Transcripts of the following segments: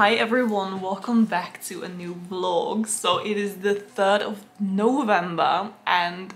Hi everyone, welcome back to a new vlog. So it is the 3rd of November and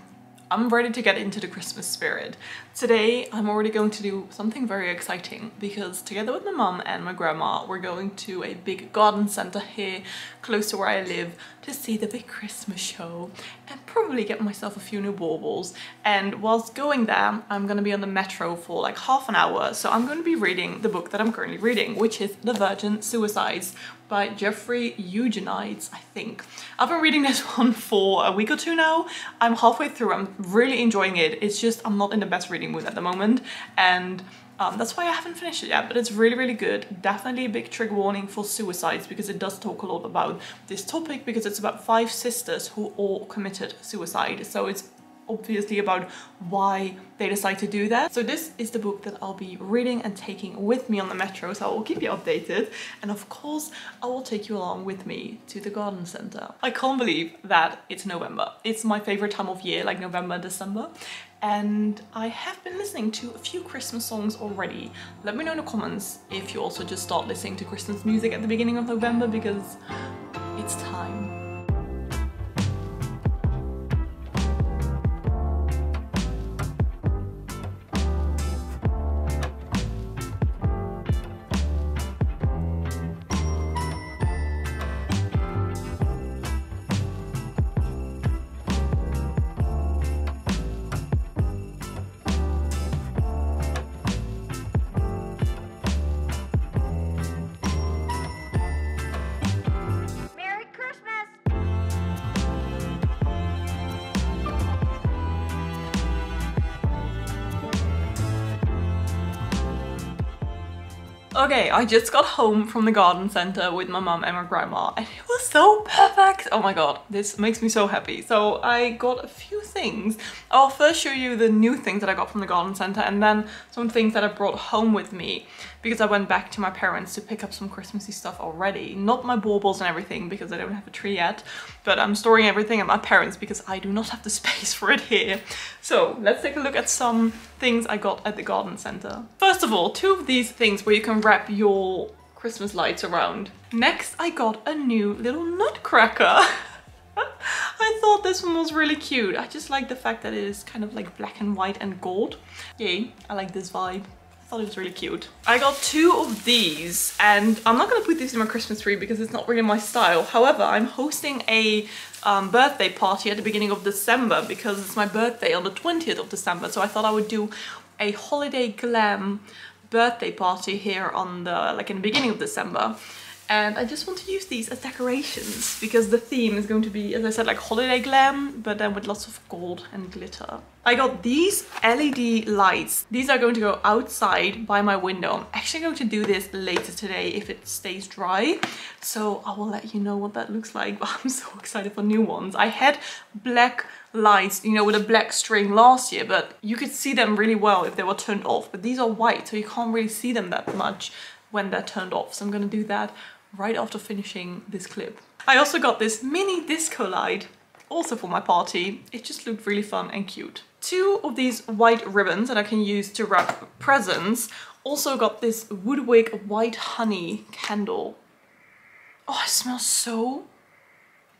I'm ready to get into the Christmas spirit. Today I'm already going to do something very exciting because together with my mum and my grandma we're going to a big garden centre here close to where I live to see the big Christmas show and probably get myself a few new baubles. And whilst going there I'm going to be on the metro for like half an hour, so I'm going to be reading the book that I'm currently reading, which is The Virgin Suicides by Jeffrey Eugenides, I think. I've been reading this one for a week or two now. I'm halfway through, I'm really enjoying it. It's just I'm not in the best reading mood at the moment and that's why I haven't finished it yet, but it's really, really good. Definitely a big trigger warning for suicides because it does talk a lot about this topic because it's about 5 sisters who all committed suicide. So it's obviously about why they decide to do that. So this is the book that I'll be reading and taking with me on the metro, so I will keep you updated. And of course, I will take you along with me to the garden center. I can't believe that it's November. It's my favorite time of year, like November, December. And I have been listening to a few Christmas songs already. Let me know in the comments if you also just start listening to Christmas music at the beginning of November because it's time. Okay, I just got home from the garden centre with my mum and my grandma and it was so perfect! Oh my god, this makes me so happy. So I got a few things. I'll first show you the new things that I got from the garden centre and then some things that I brought home with me because I went back to my parents to pick up some Christmassy stuff already. Not my baubles and everything because I don't have a tree yet, but I'm storing everything at my parents because I do not have the space for it here. So let's take a look at some things I got at the garden centre. First of all, 2 of these things where you can wrap your Christmas lights around. Next, I got a new little nutcracker. I thought this one was really cute. I just like the fact that it is kind of like black and white and gold. Yay, I like this vibe. I thought it was really cute. I got 2 of these and I'm not gonna put these in my Christmas tree because it's not really my style. However, I'm hosting a birthday party at the beginning of December because it's my birthday on the 20th of December. So I thought I would do a holiday glam birthday party here on the in the beginning of December, and I just want to use these as decorations because the theme is going to be, as I said, like holiday glam, but then with lots of gold and glitter. I got these LED lights. These are going to go outside by my window. I'm actually going to do this later today if it stays dry, so I will let you know what that looks like, but I'm so excited for new ones. I had black lights, you know, with a black string last year, but you could see them really well if they were turned off, but these are white so you can't really see them that much when they're turned off, so I'm gonna do that right after finishing this clip. I also got this mini disco light, also for my party. It just looked really fun and cute. 2 of these white ribbons that I can use to wrap presents. Also got this Woodwick White Honey candle. Oh, it smells so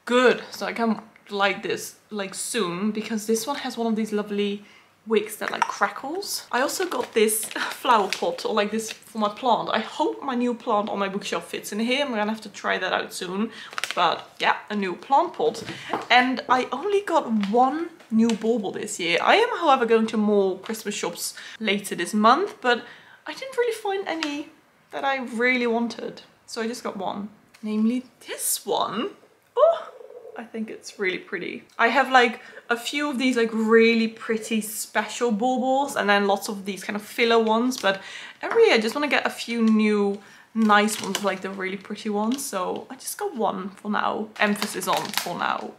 good, so I can light this like soon because this one has one of these lovely wicks that like crackles. I also got this flower pot, or like this for my plant. I hope my new plant on my bookshelf fits in here. I'm gonna have to try that out soon, but yeah, a new plant pot. And I only got 1 new bauble this year. I am however going to more Christmas shops later this month, but I didn't really find any that I really wanted, so I just got 1, namely this one. Oh, I think it's really pretty. I have like a few of these like really pretty special baubles and then lots of these kind of filler ones, but every year I just want to get a few new nice ones, like the really pretty ones, so I just got 1 for now. Emphasis on for now.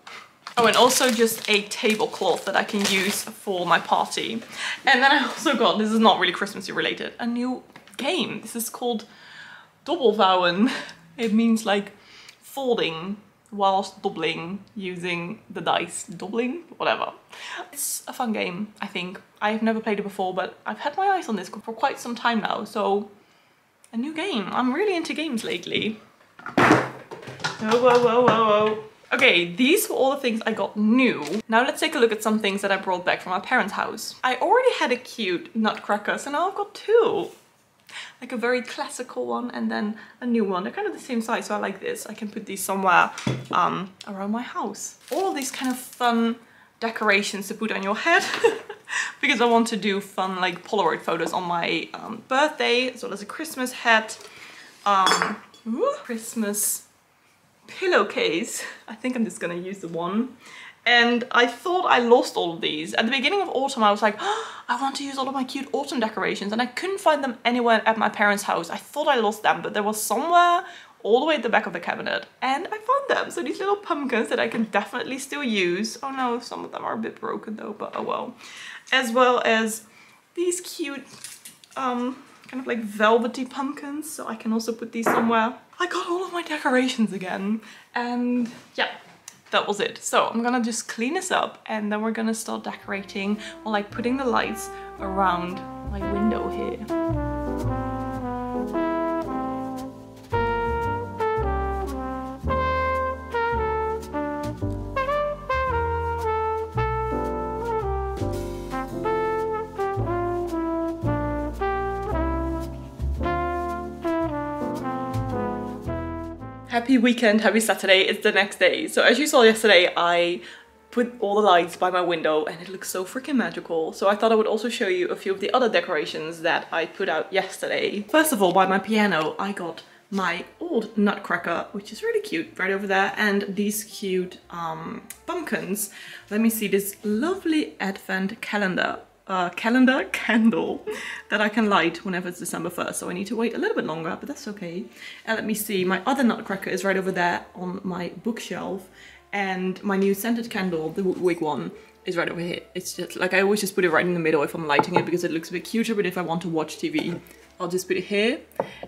Oh, and also just a tablecloth that I can use for my party. And then I also got, this is not really Christmassy related, a new game. This is called Dobbelvouwen. It means like folding whilst doubling, using the dice, doubling, whatever. It's a fun game, I think. I've never played it before, but I've had my eyes on this for quite some time now, so a new game. I'm really into games lately. Whoa, whoa, whoa, whoa, whoa. Okay, these were all the things I got new. Now let's take a look at some things that I brought back from my parents' house. I already had a cute nutcracker, so now I've got two. Like a very classical one and then a new one. They're kind of the same size, so I like this. I can put these somewhere around my house. All these kind of fun decorations to put on your head because I want to do fun like Polaroid photos on my birthday, as well as a Christmas hat, Christmas pillowcase. I think I'm just gonna use the one. And I thought I lost all of these. At the beginning of autumn, I was like, oh, I want to use all of my cute autumn decorations, and I couldn't find them anywhere at my parents' house. I thought I lost them, but there was somewhere all the way at the back of the cabinet, and I found them. So these little pumpkins that I can definitely still use. Oh no, some of them are a bit broken though, but oh well. As well as these cute kind of like velvety pumpkins, so I can also put these somewhere. I got all of my decorations again, and yeah, that was it. So I'm gonna just clean this up and then we're gonna start decorating or like putting the lights around my window here. Happy weekend, happy Saturday, it's the next day. So as you saw yesterday, I put all the lights by my window and it looks so freaking magical. So I thought I would also show you a few of the other decorations that I put out yesterday. First of all, by my piano, I got my old nutcracker, which is really cute, right over there, and these cute pumpkins. Let me see, this lovely advent calendar. Candle that I can light whenever it's December 1st, so I need to wait a little bit longer, but that's okay. And let me see, my other nutcracker is right over there on my bookshelf, and my new scented candle, the Woodwick one, is right over here. It's just like I always just put it right in the middle if I'm lighting it because it looks a bit cuter, but if I want to watch TV, I'll just put it here.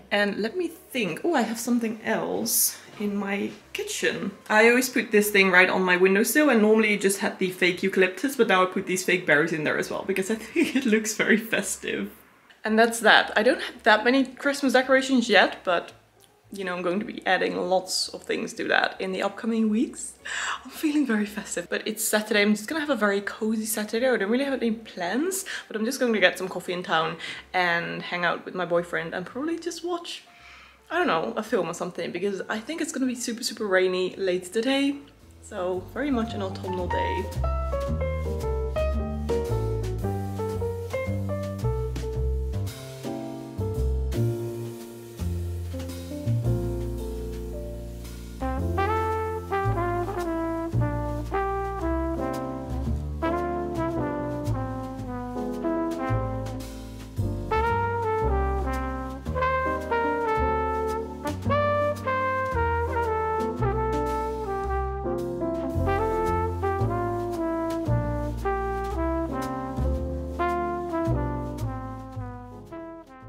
And let me think, oh, I have something else in my kitchen. I always put this thing right on my windowsill, and normally you just had the fake eucalyptus, but now I put these fake berries in there as well because I think it looks very festive. And that's that. I don't have that many Christmas decorations yet, but you know, I'm going to be adding lots of things to that in the upcoming weeks. I'm feeling very festive, but it's Saturday. I'm just gonna have a very cozy Saturday. I don't really have any plans, but I'm just going to get some coffee in town and hang out with my boyfriend and probably just watch, I don't know, a film or something, because I think it's gonna be super, super rainy late today. So very much an autumnal day.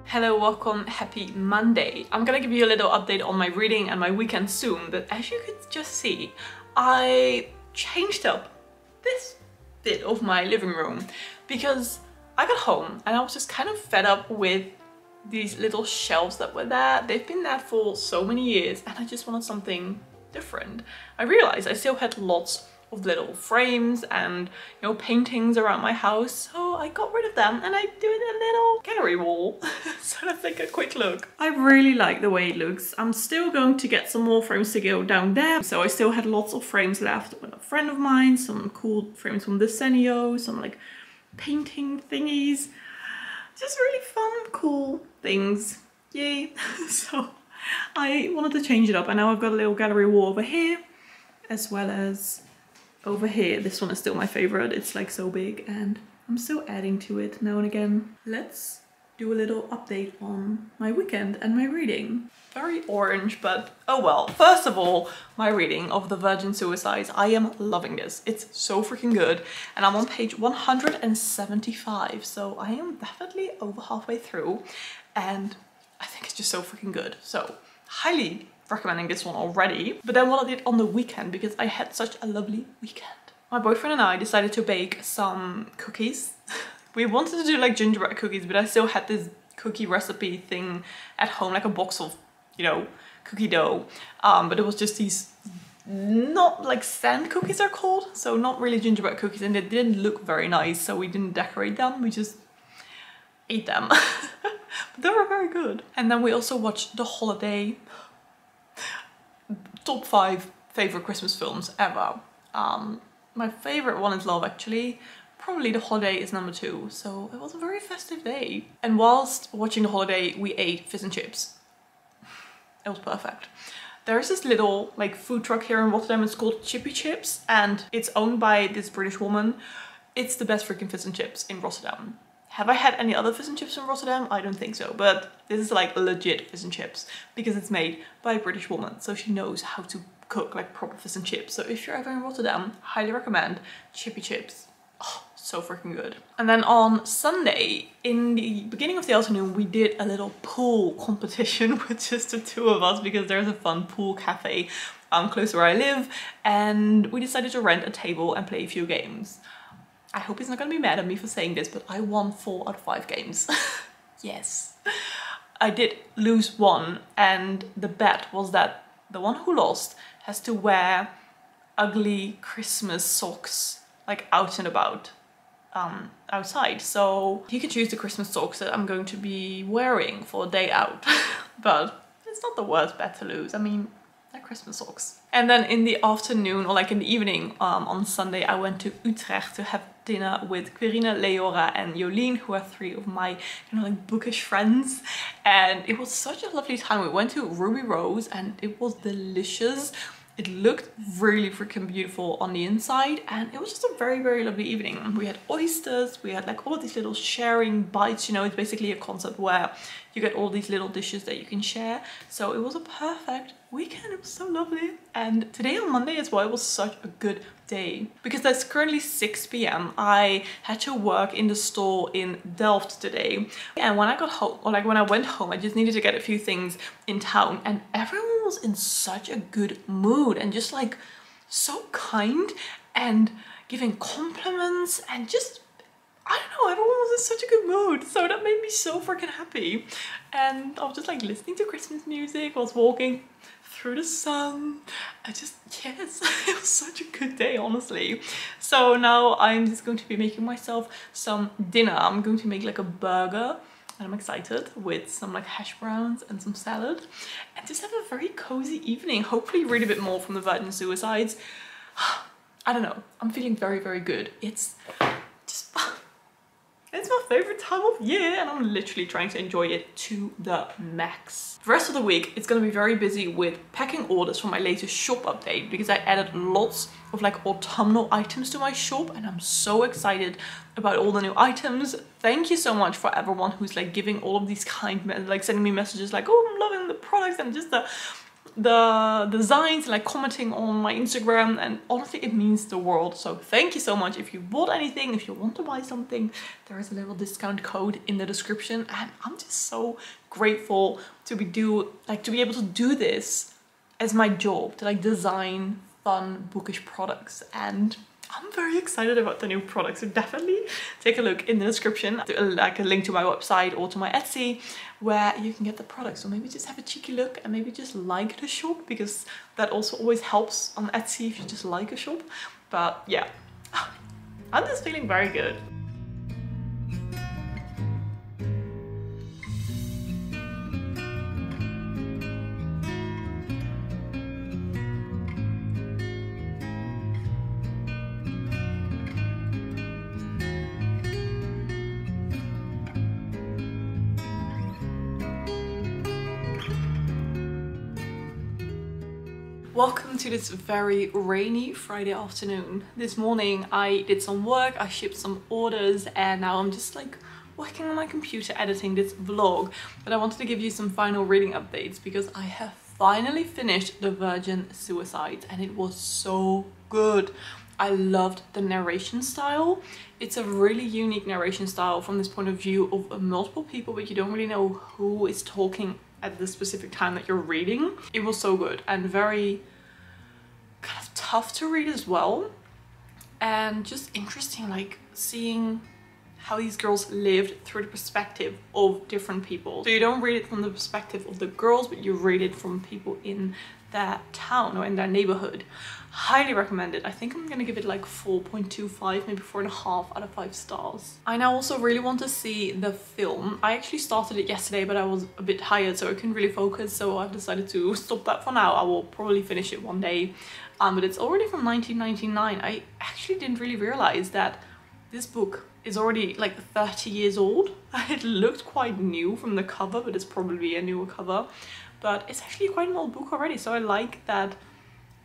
Hello, welcome, happy Monday. I'm gonna give you a little update on my reading and my weekend soon, but as you could just see, I changed up this bit of my living room because I got home and I was just kind of fed up with these little shelves that were there. They've been there for so many years and I just wanted something different. I realized I still had lots of little frames and, you know, paintings around my house, so I got rid of them and I did a little gallery wall. So let's take a quick look. I really like the way it looks. I'm still going to get some more frames to go down there. So I still had lots of frames left with a friend of mine, some cool frames from Desenio, some like painting thingies, just really fun, cool things. Yay. So I wanted to change it up, and now I've got a little gallery wall over here, as well as over here. This one is still my favorite. It's like so big and I'm still adding to it now and again. Let's do a little update on my weekend and my reading. Very orange, but oh well. First of all, my reading of The Virgin Suicides. I am loving this. It's so freaking good. And I'm on page 175, so I am definitely over halfway through. And I think it's just so freaking good. So highly recommending this one already. But then what I did on the weekend, because I had such a lovely weekend. My boyfriend and I decided to bake some cookies. We wanted to do like gingerbread cookies, but I still had this cookie recipe thing at home, like a box of, you know, cookie dough, but it was just these, not like sand cookies are called, so not really gingerbread cookies, and they didn't look very nice, so we didn't decorate them, we just ate them. But they were very good. And then we also watched The Holiday, top 5 favorite Christmas films ever. My favorite one is Love Actually. Probably The Holiday is number 2, so it was a very festive day. And whilst watching The Holiday, we ate fish and chips. It was perfect. There's this little like food truck here in Rotterdam, it's called Chippy Chips, and it's owned by this British woman. It's the best freaking fish and chips in Rotterdam. Have I had any other fish and chips in Rotterdam? I don't think so, but this is like legit fish and chips because it's made by a British woman, so she knows how to cook like proper fish and chips. So if you're ever in Rotterdam, highly recommend Chippy Chips. Oh, so freaking good. And then on Sunday, in the beginning of the afternoon, we did a little pool competition with just the two of us because there's a fun pool cafe close to where I live, and we decided to rent a table and play a few games. I hope he's not gonna be mad at me for saying this, but I won 4 out of 5 games. Yes. I did lose one, and the bet was that the one who lost has to wear ugly Christmas socks like out and about, outside. So he could choose the Christmas socks that I'm going to be wearing for a day out. But it's not the worst bet to lose. I mean, they're Christmas socks. And then in the afternoon, or like in the evening, on Sunday, I went to Utrecht to have dinner with Quirina, Leora and Jolien, who are 3 of my, you know, like bookish friends. And it was such a lovely time. We went to Ruby Rose and it was delicious. It looked really freaking beautiful on the inside, and it was just a very, very lovely evening. We had oysters, we had like all these little sharing bites, you know, it's basically a concept where you get all these little dishes that you can share. So it was a perfect weekend, it was so lovely. And today on Monday as well, it was such a good day. Because it's currently 6 p.m, I had to work in the store in Delft today. And when I got home, or like when I went home, I just needed to get a few things in town, and everyone was in such a good mood and just like so kind and giving compliments and just, I don't know, everyone was in such a good mood, so that made me so freaking happy. And I was just like listening to Christmas music, I was walking through the sun. I just, yes, it was such a good day, honestly. So now I'm just going to be making myself some dinner. I'm going to make like a burger, and I'm excited, with some like hash browns and some salad, and just have a very cozy evening. Hopefully read a bit more from The Virgin Suicides. I don't know, I'm feeling very, very good. It's just... It's my favorite time of year, and I'm literally trying to enjoy it to the max. The rest of the week, it's gonna be very busy with packing orders for my latest shop update, because I added lots of like autumnal items to my shop, and I'm so excited about all the new items. Thank you so much for everyone who's like giving all of these kind, like sending me messages like, oh, I'm loving the products and just the designs, like commenting on my Instagram, and honestly it means the world. So thank you so much. If you bought anything, if you want to buy something, there is a little discount code in the description, and I'm just so grateful to be able to do this as my job, to like design fun bookish products, and I'm very excited about the new products, so definitely take a look in the description, like a link to my website or to my Etsy where you can get the products, or maybe just have a cheeky look and maybe just like the shop, because that also always helps on Etsy if you just like a shop. But yeah, I'm just feeling very good. Welcome to this very rainy Friday afternoon. This morning I did some work, I shipped some orders, and now I'm just like working on my computer editing this vlog. But I wanted to give you some final reading updates because I have finally finished The Virgin Suicides, and it was so good. I loved the narration style. It's a really unique narration style from this point of view of multiple people, but you don't really know who is talking at the specific time that you're reading. It was so good and very kind of tough to read as well, and just interesting, like seeing how these girls lived through the perspective of different people. So you don't read it from the perspective of the girls, but you read it from people in that town or in that neighborhood. Highly recommended. I think I'm gonna give it like 4.25, maybe 4.5 out of 5 stars. I now also really want to see the film. I actually started it yesterday, but I was a bit tired, so I couldn't really focus, so I've decided to stop that for now. I will probably finish it one day, but it's already from 1999. I actually didn't really realize that this book is already like 30 years old. It looked quite new from the cover, but it's probably a newer cover. But it's actually quite an old book already, so I like that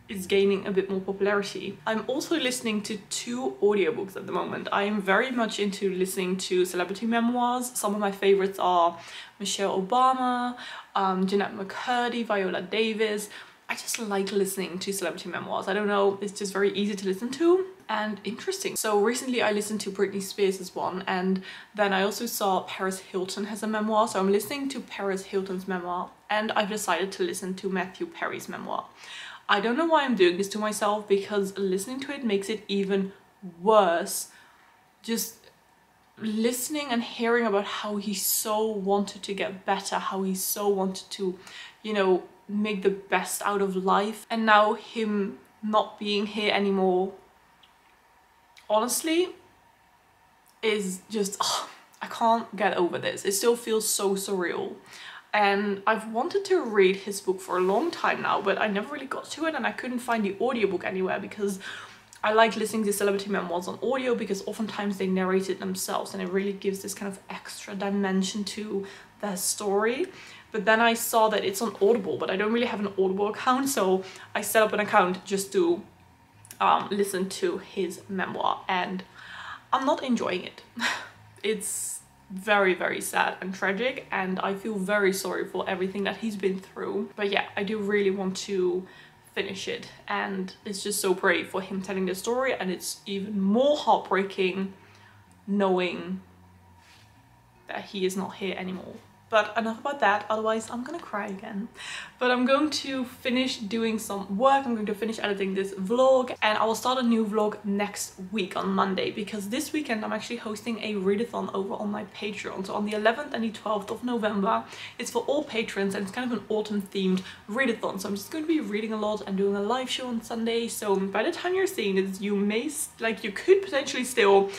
it's gaining a bit more popularity. I'm also listening to 2 audiobooks at the moment. I am very much into listening to celebrity memoirs. Some of my favorites are Michelle Obama, Jeanette McCurdy, Viola Davis. I just like listening to celebrity memoirs. I don't know, it's just very easy to listen to and interesting. So recently I listened to Britney Spears' one, and then I also saw Paris Hilton has a memoir, so I'm listening to Paris Hilton's memoir, and I've decided to listen to Matthew Perry's memoir. I don't know why I'm doing this to myself, because listening to it makes it even worse. Just listening and hearing about how he so wanted to get better, how he so wanted to, you know, make the best out of life, and now him not being here anymore, honestly, is just, oh, I can't get over this. It still feels so surreal. And I've wanted to read his book for a long time now, but I never really got to it, and I couldn't find the audiobook anywhere, because I like listening to celebrity memoirs on audio, because oftentimes they narrate it themselves, and it really gives this kind of extra dimension to their story. But then I saw that it's on Audible, but I don't really have an Audible account, so I set up an account just to listen to his memoir, and I'm not enjoying it. It's very, very sad and tragic, and I feel very sorry for everything that he's been through. But yeah, I do really want to finish it, and it's just so brave for him telling the story, and it's even more heartbreaking knowing that he is not here anymore. But enough about that, otherwise I'm gonna cry again. But I'm going to finish doing some work, I'm going to finish editing this vlog, and I will start a new vlog next week on Monday, because this weekend I'm actually hosting a readathon over on my Patreon. So on the 11th and the 12th of November, it's for all patrons, and it's kind of an autumn themed readathon. So I'm just going to be reading a lot and doing a live show on Sunday. So by the time you're seeing this, you may, like, you could potentially still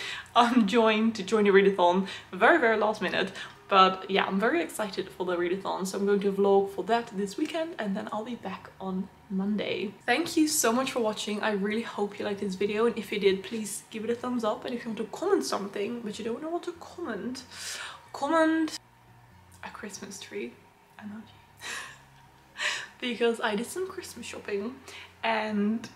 join the readathon very, very last minute. But yeah, I'm very excited for the readathon, so I'm going to vlog for that this weekend, and then I'll be back on Monday. Thank you so much for watching. I really hope you liked this video, and if you did, please give it a thumbs up. And if you want to comment something, but you don't know what to comment, comment a Christmas tree emoji. Because I did some Christmas shopping, and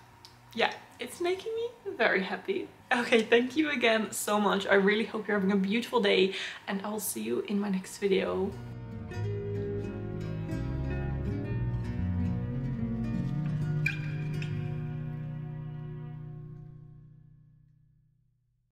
yeah, it's making me very happy. Okay, thank you again so much. I really hope you're having a beautiful day, and I'll see you in my next video.